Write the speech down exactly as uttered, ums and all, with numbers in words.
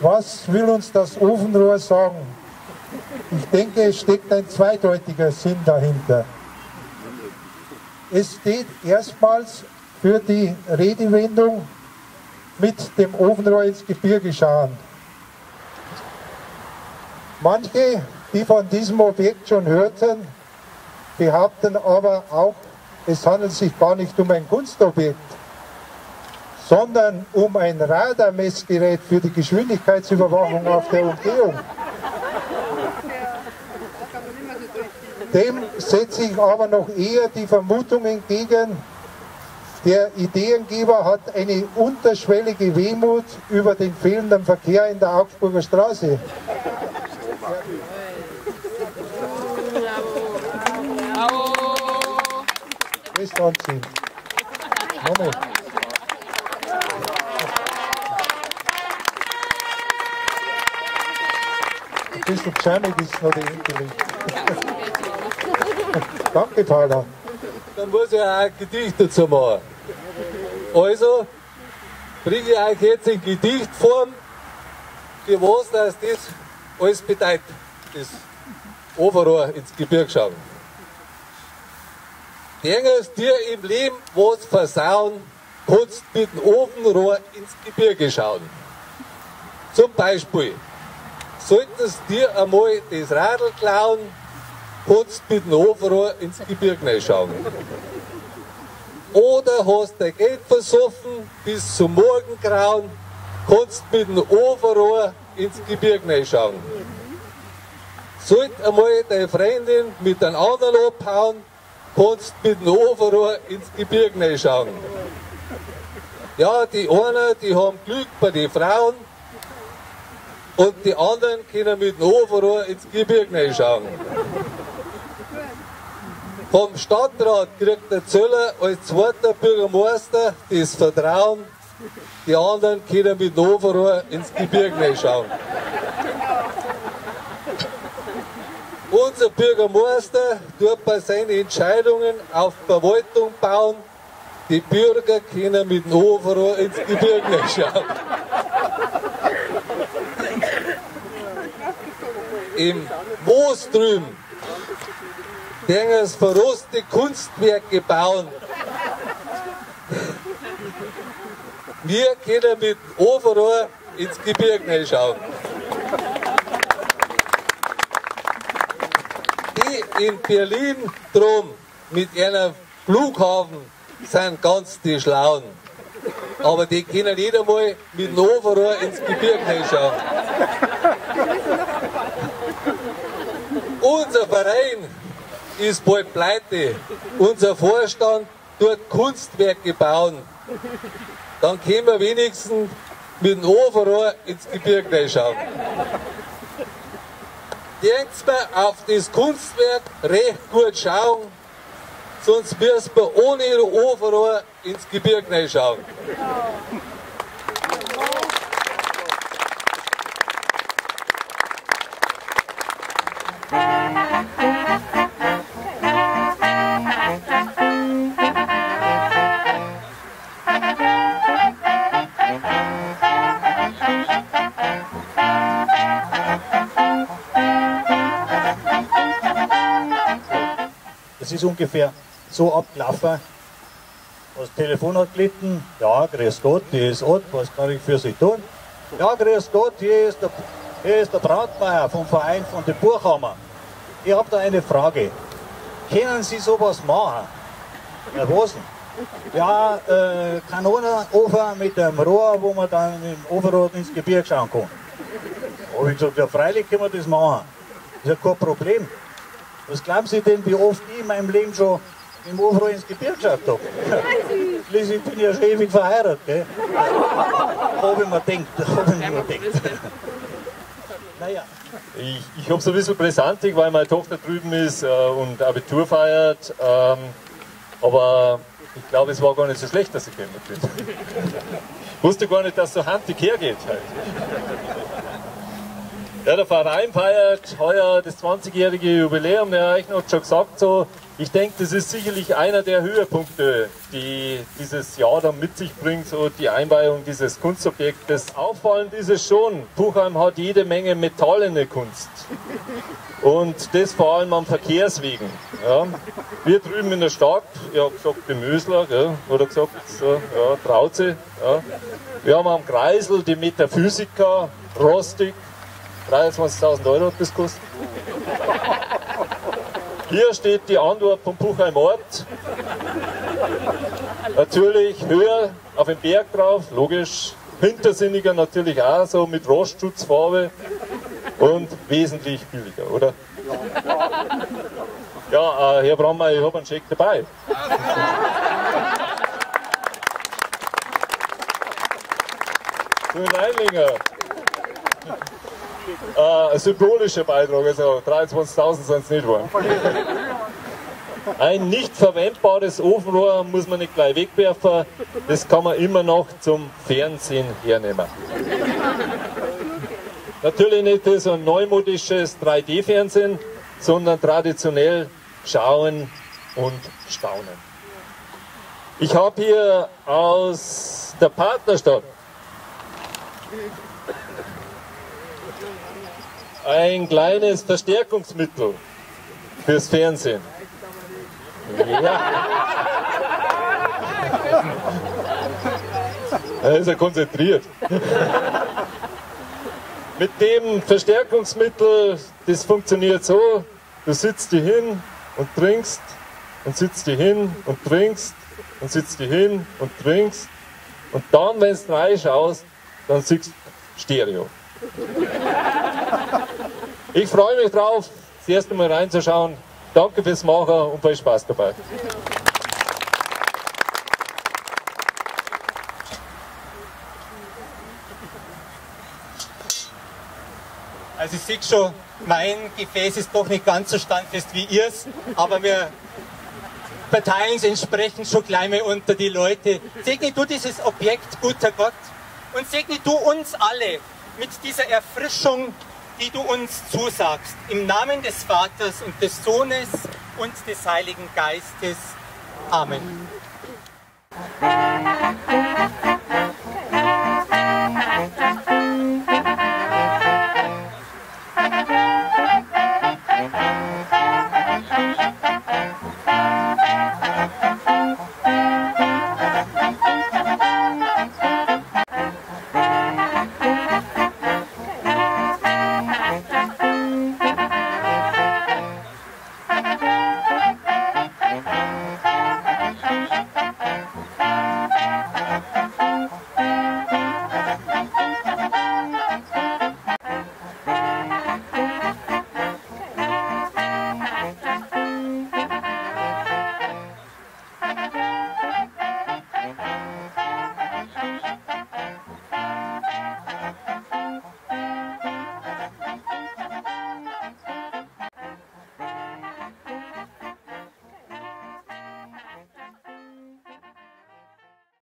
Was will uns das Ofenrohr sagen? Ich denke, es steckt ein zweideutiger Sinn dahinter. Es steht erstmals für die Redewendung mit dem Ofenrohr ins Gebirge schauen. Manche, die von diesem Objekt schon hörten, behaupten aber auch, es handelt sich gar nicht um ein Kunstobjekt, sondern um ein Radarmessgerät für die Geschwindigkeitsüberwachung auf der Umgehung. Dem setze ich aber noch eher die Vermutung entgegen, der Ideengeber hat eine unterschwellige Wehmut über den fehlenden Verkehr in der Augsburger Straße. Ein bisschen geschämt ist noch die Endlich. Danke, Tala. Dann muss ich auch ein Gedicht dazu machen. Also bringe ich euch jetzt in Gedichtform, für was das alles bedeutet, das Ofenrohr ins Gebirge schauen. Denkst dir im Leben was versauen, kannst mit dem Ofenrohr ins Gebirge schauen. Zum Beispiel, solltest dir einmal das Radl klauen, kannst mit dem Ofenrohr ins Gebirge schauen. Oder hast dein Geld versoffen bis zum Morgengrauen, kannst mit dem Ofenrohr ins Gebirge schauen. Sollte einmal deine Freundin mit einem anderen abhauen, kannst mit dem Ofenrohr ins Gebirge schauen. Ja, die einen, die haben Glück bei den Frauen und die anderen können mit dem Ofenrohr ins Gebirge schauen. Vom Stadtrat kriegt der Zöller als zweiter Bürgermeister das Vertrauen, die anderen können mit dem Ofenrohr ins Gebirge schauen. Unser Bürgermeister tut bei seinen Entscheidungen auf Verwaltung bauen. Die Bürger können mit dem Ofenrohr ins Gebirge schauen. Im Moos drüben werden es verrostete Kunstwerke bauen. Wir können mit dem Ofenrohr ins Gebirge schauen. In Berlin drum mit einem Flughafen sind ganz die Schlauen. Aber die können nicht einmal mit dem Ofenrohr ins Gebirge schauen. Unser Verein ist bald pleite. Unser Vorstand tut Kunstwerke bauen. Dann können wir wenigstens mit dem Ofenrohr ins Gebirge schauen. Denkt man auf das Kunstwerk recht gut schauen, sonst müssen wir ohne Ofenrohr ins Gebirge schauen. Es ist ungefähr so abgelaufen. Das Telefon hat gelitten. Ja, grüß Gott, hier ist Ott, was kann ich für Sie tun? Ja, grüß Gott, hier ist der, hier ist der Brandmeier vom Verein von den Buchhammer. Ich habe da eine Frage. Können Sie sowas machen? Ja, was denn? Ja, äh, Kanonenofen mit einem Rohr, wo man dann im Ofenrohr ins Gebirge schauen kann. Da habe ich gesagt, ja, freilich können wir das machen. Das ist ja kein Problem. Was glauben Sie denn, wie oft ich in meinem Leben schon im Ofenrohr ins Gebirge geschafft habe? Schließlich, ich bin ja schon ewig verheiratet, gell? Habe ich mir gedacht, habe ich mir gedacht. Naja. Ich, ich habe so ein bisschen Brisantik, weil meine Tochter drüben ist äh, und Abitur feiert. Ähm, aber ich glaube, es war gar nicht so schlecht, dass ich gekommen bin. Ich wusste gar nicht, dass so handig hergeht halt. Ja, der Verein feiert heuer das zwanzigjährige Jubiläum. Der Eichner hat schon gesagt, so Ich denke, das ist sicherlich einer der Höhepunkte, die dieses Jahr dann mit sich bringt, so die Einweihung dieses Kunstobjektes. Auffallend ist es schon, Buchheim hat jede Menge Metall in der Kunst. Und das vor allem am Verkehrswegen. Ja. Wir drüben in der Stadt, ich habe gesagt, die Mösler, gell, oder gesagt, so, ja, Trauze. Ja. Wir haben am Kreisel die Metaphysiker, rostig, dreiundzwanzigtausend Euro hat das gekostet. Hier steht die Antwort vom Buchheim Ott. Natürlich höher, auf dem Berg drauf, logisch. Hintersinniger natürlich auch, so mit Rostschutzfarbe. Und wesentlich billiger, oder? Ja, äh, Herr Brandmeier, ich habe einen Scheck dabei. So ein Einlinger. Äh, ein symbolischer Beitrag, also dreiundzwanzigtausend sind es nicht geworden. Ein nicht verwendbares Ofenrohr muss man nicht gleich wegwerfen, das kann man immer noch zum Fernsehen hernehmen. Natürlich nicht so ein neumodisches drei D Fernsehen, sondern traditionell schauen und staunen. Ich habe hier aus der Partnerstadt ein kleines Verstärkungsmittel fürs Fernsehen. Ja. Da ist er konzentriert. Mit dem Verstärkungsmittel, das funktioniert so, du sitzt hier hin und trinkst und sitzt hier hin und trinkst und sitzt hier hin und trinkst und dann, wenn du reinschaust, dann siehst du Stereo. Ich freue mich drauf, das erste Mal reinzuschauen. Danke fürs Machen und viel Spaß dabei. Also ich sehe schon, mein Gefäß ist doch nicht ganz so standfest wie ihrs, aber wir verteilen es entsprechend schon gleich mal unter die Leute. Segne du dieses Objekt, guter Gott, und segne du uns alle mit dieser Erfrischung, die du uns zusagst. Im Namen des Vaters und des Sohnes und des Heiligen Geistes. Amen.